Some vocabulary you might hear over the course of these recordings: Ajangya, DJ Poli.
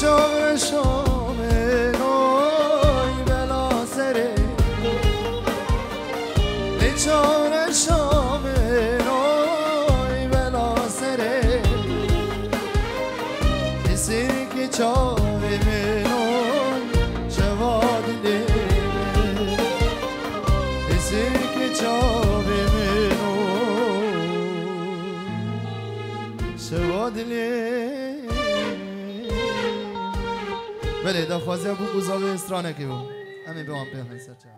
شام شام نای بلا سره بیچاره شام نای بلا سره کسی که چاره منوی جواد ده کسی که چاره منوی جواد ده بله دخوازی ها بود گذابه استرانه که بود همین به هم پیخن سرچه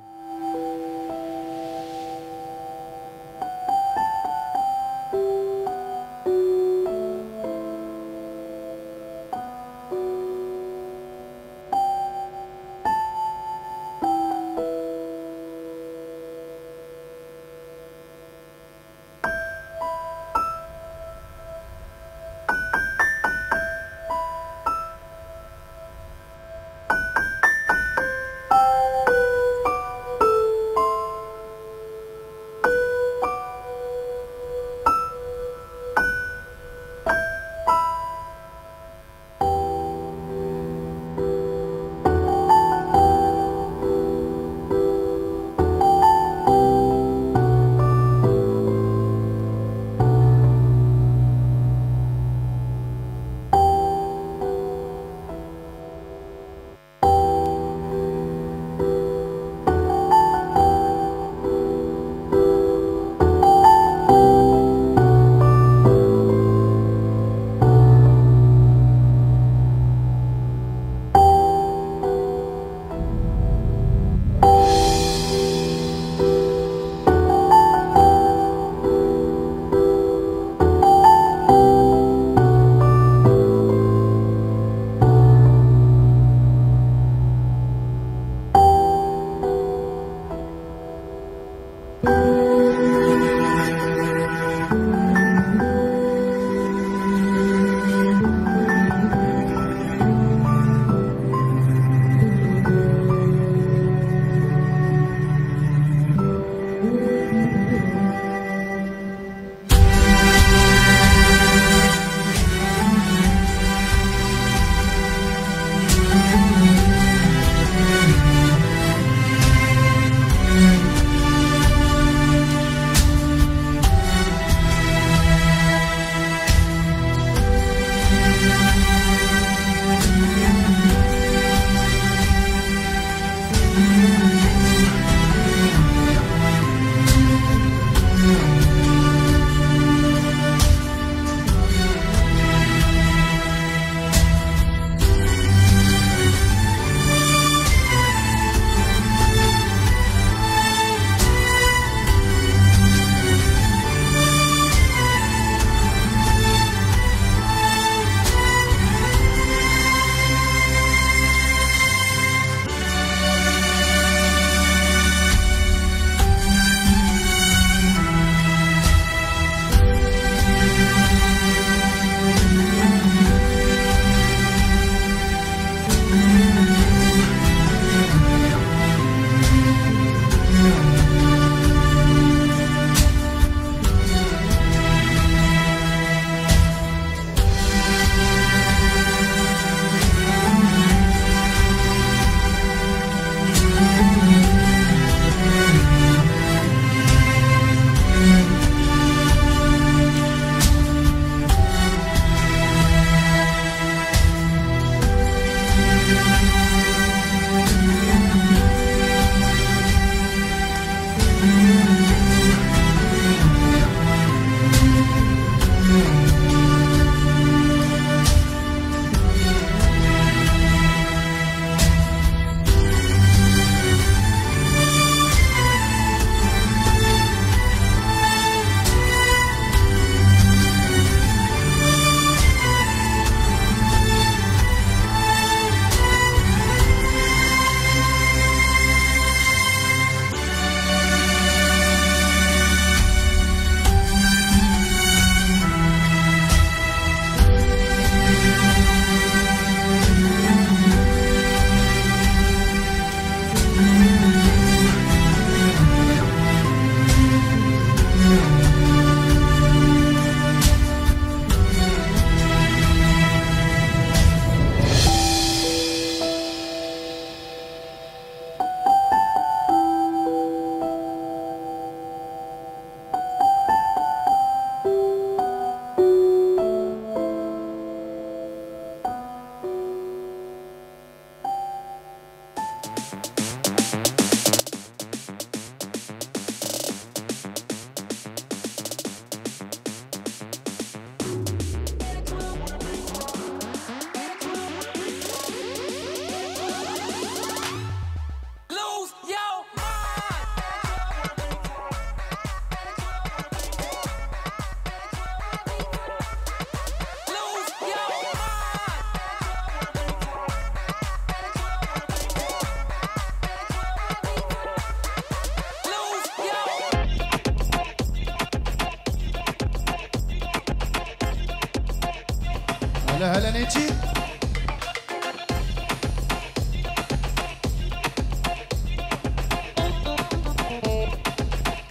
هلا هلا نيتشي.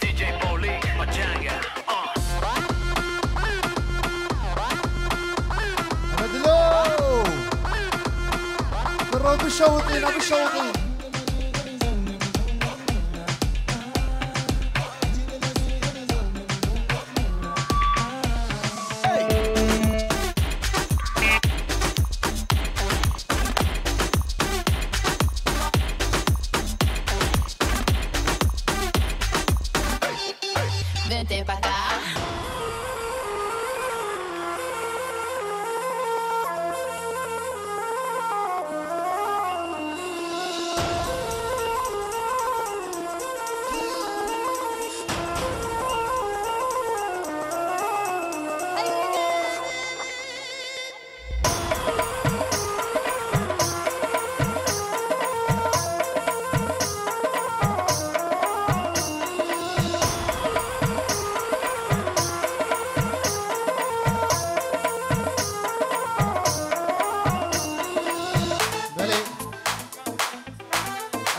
DJ Poli Ajangya. بدلو. بالروح بالشوطين أبو الشوطين. Vente pra cá.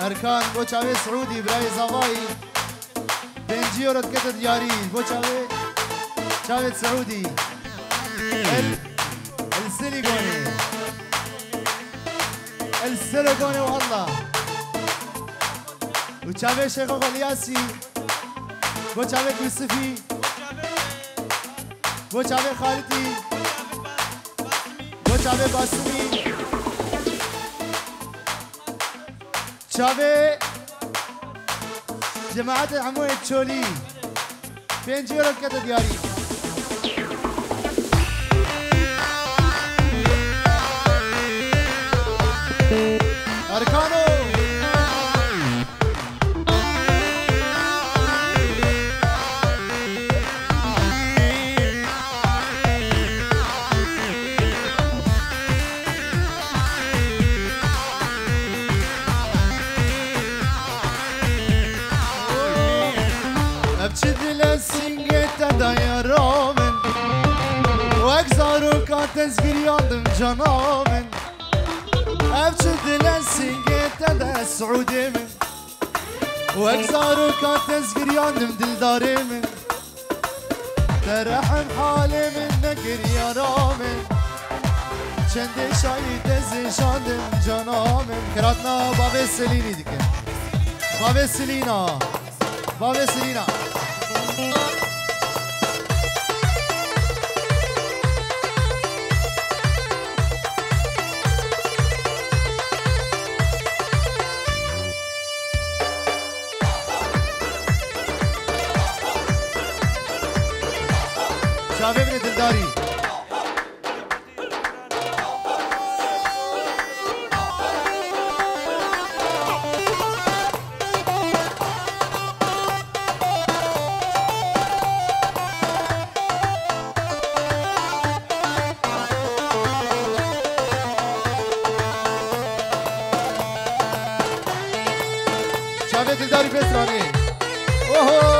أركان بوشاوي سعودي براي زواي بنجي ورد كتد ياري بوشاوي شاوي سعودي السيليكوني السيليكوني والله وشاوي شيخ غلياسي بوشاوي يوسفي بوشاوي خالتي بوشاوي باسمي شابي جماعة العمود تشولي بينجي ورد كتا دياري تزغيريادم جنامن أبتدلن سينجت ده سعودي من وأكسارو كات تزغيريادم دلداري من ترحم حالي من نجري رامن شندي شاي تزشادم جنامن كراتنا بابي سليني ديكه بابي سلينا شابي من الدلداري شابي الدلداري بيسراني اوهو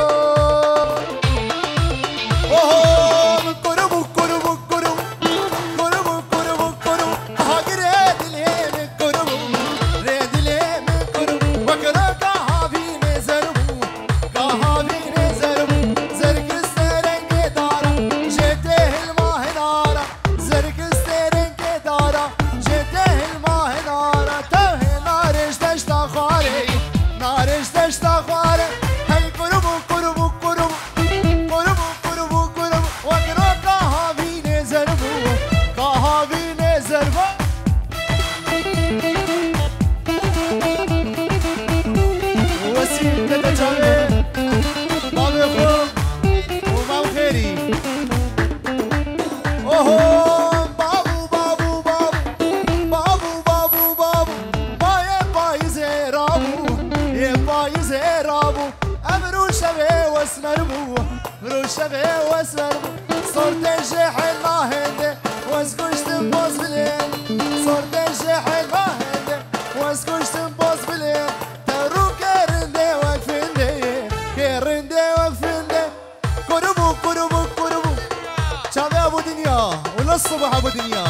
الصبح ودنيا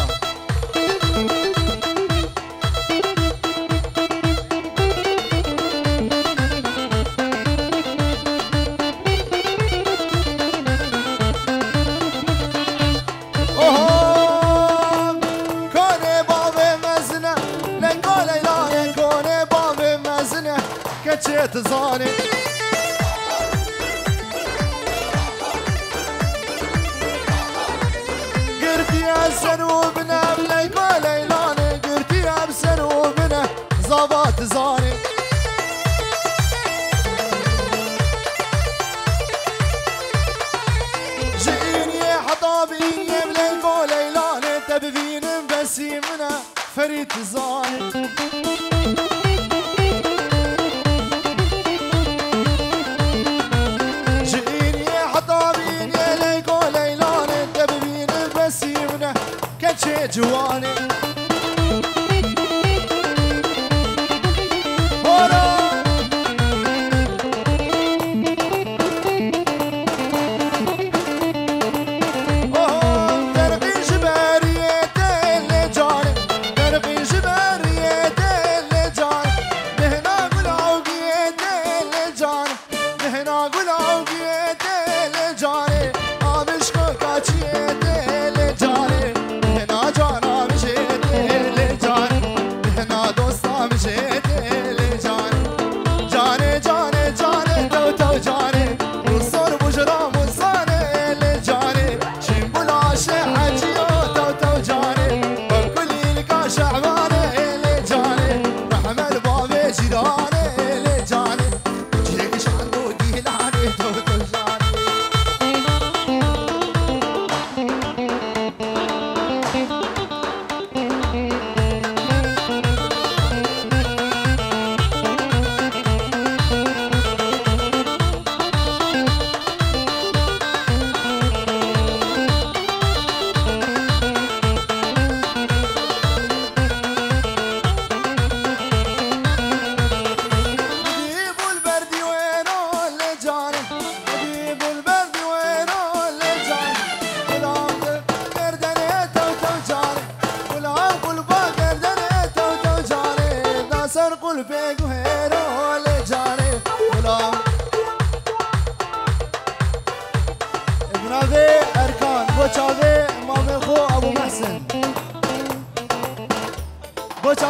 تزاني قرتي عسن وبنه ليلا ليلاني قرتي عسن وبنه زبات زاني جئيني يا حطابين ليلا ليلاني تبذين بسي منه فريد زاني جواني ورا اوه دربي جباريات اللي جاني دربي جباريات اللي جاني لهنا قلعوقيات اللي جاني لهنا قلعوقيات اللي جاني عامشكو كاتيات اللي جاني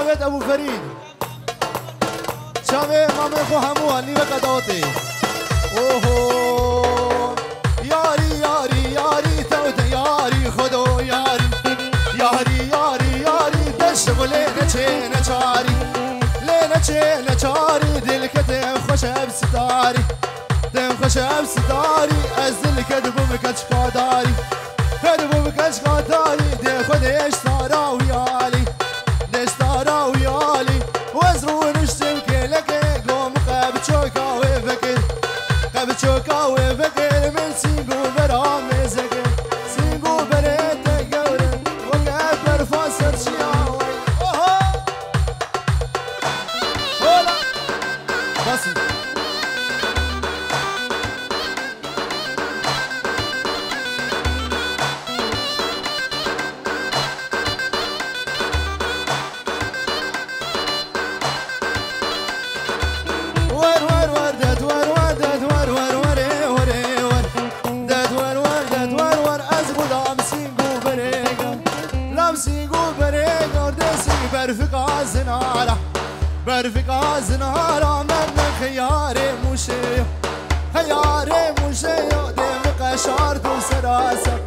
شافت ابو فريد شافت مامي اخو حموها اللي بقى دوتي اوهو ياري ياري ياري توت ياري خدو ياري ياري ياري ياري تشغل نشي نشاري لنشي نشاري دلك تنخشب ستاري تنخشب ستاري ازلك دبوبك اشقاداري دبوبك اشقاداري دي خدش صراوي عالي اشترى ويالي وازروا نشتمكي لك قوم قابتشوكا وفكر قابتشوكا وفكر من سينقو برامي زكر سينقو بريتك قورن وقابر فاسر شياوي اوه هلا بسيط برفقا زنارة من خياري مو شيء خياري مو شيء دمقة شارت وسراسك